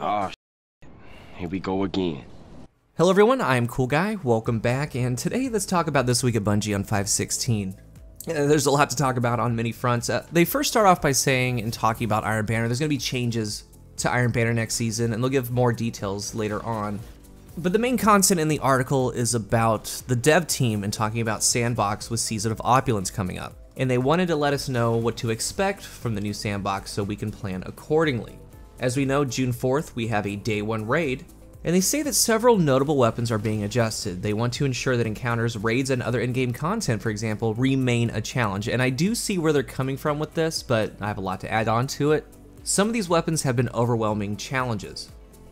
Oh, here we go again. Hello everyone, I'm CoolGuy, welcome back, and today let's talk about this week at Bungie on 5/16. There's a lot to talk about on many fronts. They first start off by saying and talking about Iron Banner. There's going to be changes to Iron Banner next season, and they'll give more details later on. But the main content in the article is about the dev team and talking about Sandbox with Season of Opulence coming up. And they wanted to let us know what to expect from the new Sandbox so we can plan accordingly. As we know, June 4th, we have a Day 1 raid, and they say that several notable weapons are being adjusted. They want to ensure that encounters, raids, and other in-game content, for example, remain a challenge. And I do see where they're coming from with this, but I have a lot to add on to it. Some of these weapons have been overwhelming challenges,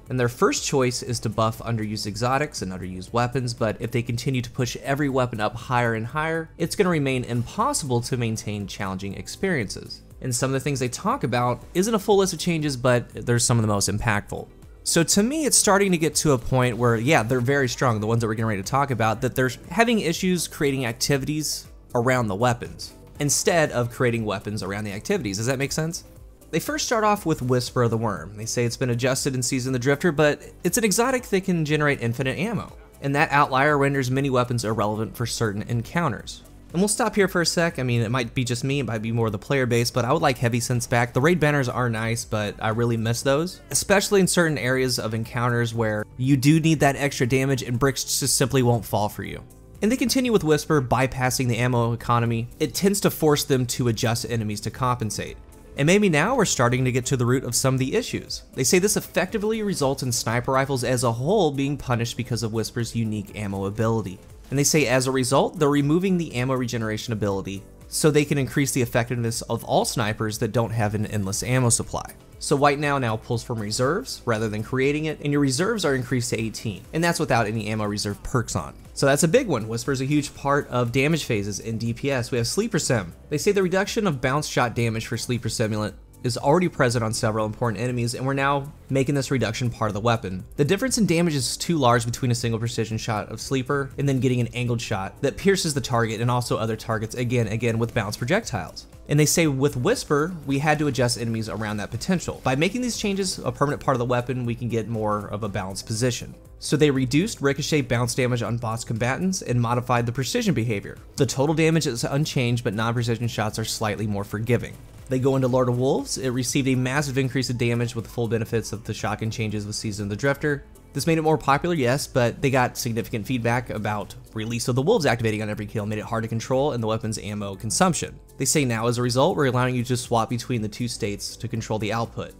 and their first choice is to buff underused exotics and underused weapons, but if they continue to push every weapon up higher and higher, it's going to remain impossible to maintain challenging experiences. And some of the things they talk about isn't a full list of changes, but they're some of the most impactful. So to me, it's starting to get to a point where, yeah, they're very strong, the ones that we're getting ready to talk about, that they're having issues creating activities around the weapons instead of creating weapons around the activities. Does that make sense? They first start off with Whisper of the Worm. They say it's been adjusted in Season of the Drifter, but it's an exotic that can generate infinite ammo, and that outlier renders many weapons irrelevant for certain encounters. And we'll stop here for a sec. I mean, it might be just me, it might be more the player base, but I would like heavy sense back. The raid banners are nice, but I really miss those, especially in certain areas of encounters where you do need that extra damage and bricks just simply won't fall for you. And they continue with Whisper bypassing the ammo economy. It tends to force them to adjust enemies to compensate. And maybe now we're starting to get to the root of some of the issues. They say this effectively results in sniper rifles as a whole being punished because of Whisper's unique ammo ability. And they say as a result, they're removing the ammo regeneration ability so they can increase the effectiveness of all snipers that don't have an endless ammo supply. So White now pulls from reserves rather than creating it, and your reserves are increased to 18, and that's without any ammo reserve perks on. So that's a big one. Whisper's a huge part of damage phases in DPS. We have Sleeper Sim. They say the reduction of bounce shot damage for Sleeper Simulant is already present on several important enemies, and we're now making this reduction part of the weapon. The difference in damage is too large between a single precision shot of Sleeper and then getting an angled shot that pierces the target and also other targets again with bounce projectiles. And they say with Whisper, we had to adjust enemies around that potential. By making these changes a permanent part of the weapon, we can get more of a balanced position. So they reduced ricochet bounce damage on boss combatants and modified the precision behavior. The total damage is unchanged, but non-precision shots are slightly more forgiving. They go into Lord of Wolves. It received a massive increase in damage with the full benefits of the shotgun changes with Season of the Drifter. This made it more popular, yes, but they got significant feedback about release of the wolves activating on every kill made it hard to control and the weapon's ammo consumption. They say now as a result, we're allowing you to swap between the two states to control the output.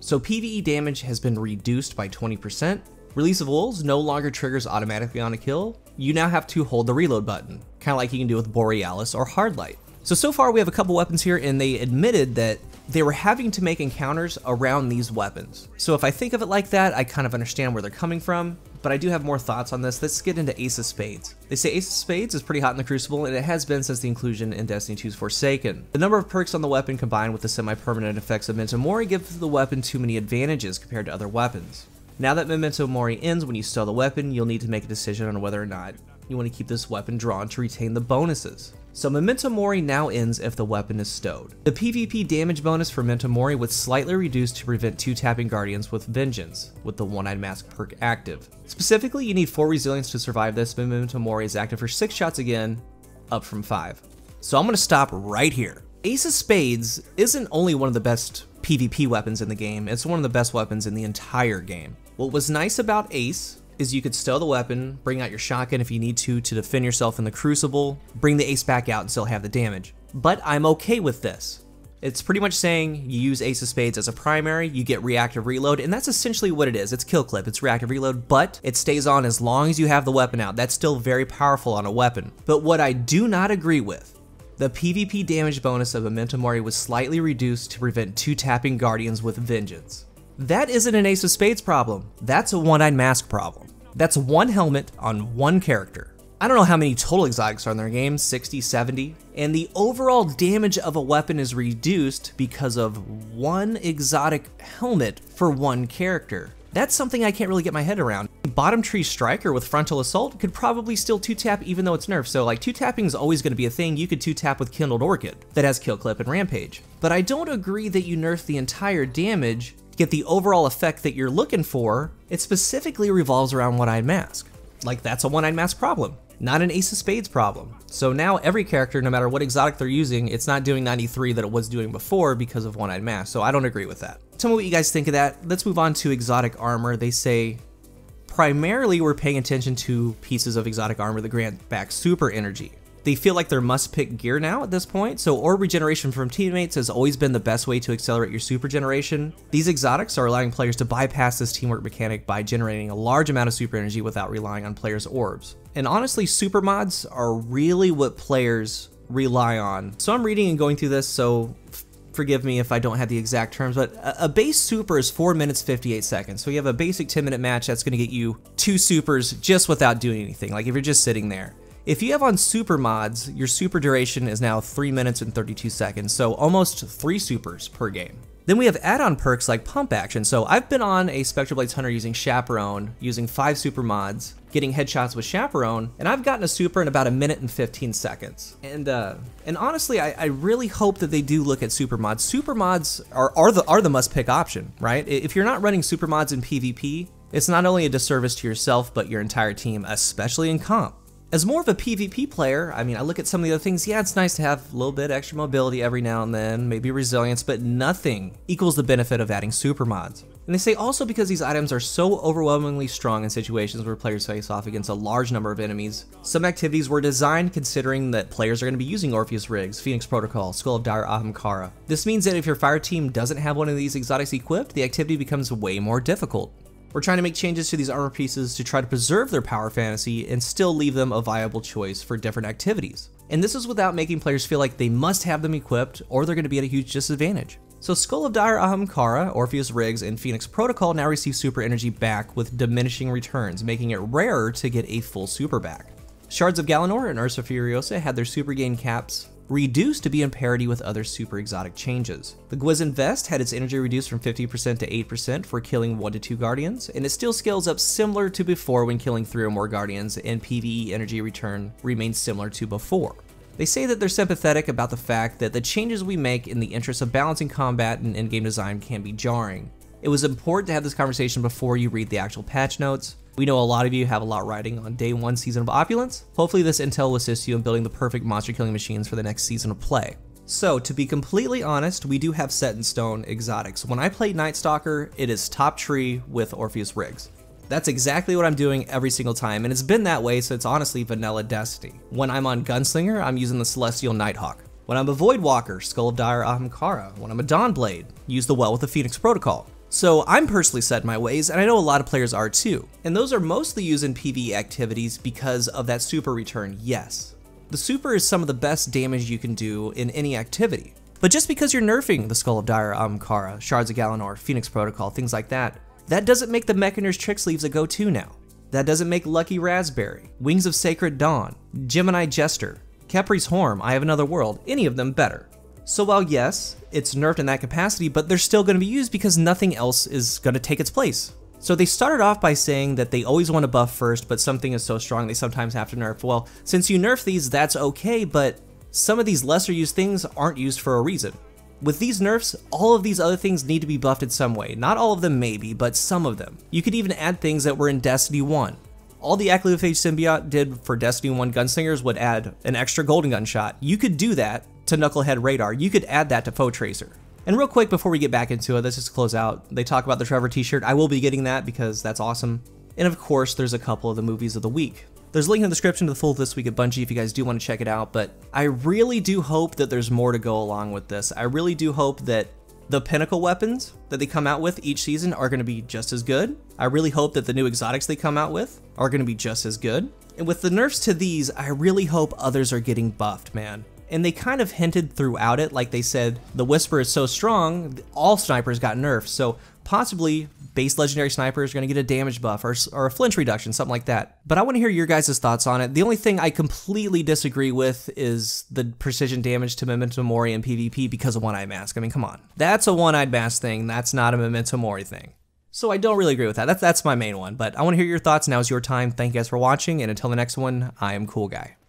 So PvE damage has been reduced by 20%. Release of wolves no longer triggers automatically on a kill. You now have to hold the reload button, kind of like you can do with Borealis or Hardlight. So far we have a couple weapons here, and they admitted that they were having to make encounters around these weapons. So if I think of it like that, I kind of understand where they're coming from, but I do have more thoughts on this. Let's get into Ace of Spades. They say Ace of Spades is pretty hot in the Crucible, and it has been since the inclusion in Destiny 2's Forsaken. The number of perks on the weapon combined with the semi-permanent effects of Memento Mori gives the weapon too many advantages compared to other weapons. Now that Memento Mori ends when you sell the weapon, you'll need to make a decision on whether or not you want to keep this weapon drawn to retain the bonuses. So Memento Mori now ends if the weapon is stowed. The PvP damage bonus for Memento Mori was slightly reduced to prevent 2-tapping Guardians with Vengeance, with the One-Eyed Mask perk active. Specifically, you need 4 Resilience to survive this, but Memento Mori is active for 6 shots again, up from 5. So I'm going to stop right here. Ace of Spades isn't only one of the best PvP weapons in the game, it's one of the best weapons in the entire game. What was nice about Ace is you could stow the weapon, bring out your shotgun if you need to defend yourself in the Crucible, bring the Ace back out and still have the damage. But I'm okay with this. It's pretty much saying you use Ace of Spades as a primary, you get reactive reload, and that's essentially what it is. It's Kill Clip, it's reactive reload, but it stays on as long as you have the weapon out. That's still very powerful on a weapon. But what I do not agree with, the PvP damage bonus of Memento Mori was slightly reduced to prevent 2-tapping Guardians with Vengeance. That isn't an Ace of Spades problem, that's a One-Eyed Mask problem. That's one helmet on one character. I don't know how many total exotics are in their game, 60, 70, and the overall damage of a weapon is reduced because of one exotic helmet for one character. That's something I can't really get my head around. Bottom Tree Striker with Frontal Assault could probably still 2-tap even though it's nerfed, so like 2-tapping is always going to be a thing. You could 2-tap with Kindled Orchid that has Kill Clip and Rampage. But I don't agree that you nerf the entire damage get the overall effect that you're looking for, it specifically revolves around One-Eyed Mask. Like, that's a One-Eyed Mask problem, not an Ace of Spades problem. So now every character, no matter what exotic they're using, it's not doing 93 that it was doing before because of One-Eyed Mask, so I don't agree with that. Tell me what you guys think of that. Let's move on to exotic armor. They say, primarily we're paying attention to pieces of exotic armor that grant back super energy. They feel like they're must-pick gear now at this point, so orb regeneration from teammates has always been the best way to accelerate your super generation. These exotics are allowing players to bypass this teamwork mechanic by generating a large amount of super energy without relying on players' orbs. And honestly, super mods are really what players rely on. So I'm reading and going through this, so forgive me if I don't have the exact terms, but a base super is 4 minutes 58 seconds. So you have a basic 10-minute match that's going to get you 2 supers just without doing anything, like if you're just sitting there. If you have on super mods, your super duration is now 3 minutes and 32 seconds, so almost 3 supers per game. Then we have add-on perks like pump action. So I've been on a Spectral Blades Hunter using Chaperone, using 5 super mods, getting headshots with Chaperone, and I've gotten a super in about a minute and 15 seconds. And honestly, I really hope that they do look at super mods. Super mods are the must-pick option, right? If you're not running super mods in PvP, it's not only a disservice to yourself, but your entire team, especially in comp. As more of a PvP player, I mean, I look at some of the other things, yeah, it's nice to have a little bit extra mobility every now and then, maybe resilience, but nothing equals the benefit of adding super mods. And they say also because these items are so overwhelmingly strong in situations where players face off against a large number of enemies, some activities were designed considering that players are going to be using Orpheus Rigs, Phoenix Protocol, Skull of Dire Ahamkara. This means that if your fire team doesn't have one of these exotics equipped, the activity becomes way more difficult. We're trying to make changes to these armor pieces to try to preserve their power fantasy and still leave them a viable choice for different activities. And this is without making players feel like they must have them equipped or they're going to be at a huge disadvantage. So Skull of Dire Ahamkara, Orpheus Rigs, and Phoenix Protocol now receive super energy back with diminishing returns, making it rarer to get a full super back. Shards of Galanor and Ursa Furiosa had their super gain caps reduced to be in parity with other super exotic changes. The Gwisin Vest had its energy reduced from 50% to 8% for killing 1 to 2 guardians, and it still scales up similar to before when killing 3 or more guardians, and PvE energy return remains similar to before. They say that they're sympathetic about the fact that the changes we make in the interest of balancing combat and in-game design can be jarring. It was important to have this conversation before you read the actual patch notes. We know a lot of you have a lot riding on Day 1 Season of Opulence. Hopefully this intel will assist you in building the perfect monster killing machines for the next season of play. So, to be completely honest, we do have set in stone exotics. When I play Night Stalker, it is Top Tree with Orpheus Rigs. That's exactly what I'm doing every single time, and it's been that way, so it's honestly vanilla Destiny. When I'm on Gunslinger, I'm using the Celestial Nighthawk. When I'm a Voidwalker, Skull of Dire Ahamkara. When I'm a Dawnblade, use the Well with the Phoenix Protocol. So I'm personally set in my ways, and I know a lot of players are too. And those are mostly used in PvE activities because of that super return, yes. The super is some of the best damage you can do in any activity. But just because you're nerfing the Skull of Dire Ahamkara, Shards of Galanor, Phoenix Protocol, things like that, that doesn't make the Mechaner's Trick Sleeves a go-to now. That doesn't make Lucky Raspberry, Wings of Sacred Dawn, Gemini Jester, Kepri's Horn, I Have Another World, any of them better. So while yes, it's nerfed in that capacity, but they're still going to be used because nothing else is going to take its place. So they started off by saying that they always want to buff first, but something is so strong they sometimes have to nerf. Well, since you nerf these, that's okay, but some of these lesser used things aren't used for a reason. With these nerfs, all of these other things need to be buffed in some way. Not all of them maybe, but some of them. You could even add things that were in Destiny 1. All the Acleophage Symbiote did for Destiny 1 Gunslingers would add an extra Golden Gun shot. You could do that to Knucklehead Radar, you could add that to Foe Tracer. And real quick before we get back into it, let's just close out. They talk about the Trevor t-shirt. I will be getting that because that's awesome. And of course, there's a couple of the movies of the week. There's a link in the description to the full This Week at Bungie if you guys do want to check it out, but I really do hope that there's more to go along with this. I really do hope that the pinnacle weapons that they come out with each season are going to be just as good. I really hope that the new exotics they come out with are going to be just as good. And with the nerfs to these, I really hope others are getting buffed, man. And they kind of hinted throughout it, like they said, the Whisper is so strong, all snipers got nerfed, so possibly base legendary snipers are going to get a damage buff or a flinch reduction, something like that. But I want to hear your guys' thoughts on it. The only thing I completely disagree with is the precision damage to Memento Mori and PvP because of One-Eyed Mask. I mean, come on. That's a One-Eyed Mask thing, that's not a Memento Mori thing. So I don't really agree with that. That's my main one, but I want to hear your thoughts. Now's your time. Thank you guys for watching, and until the next one, I am CoolGuy.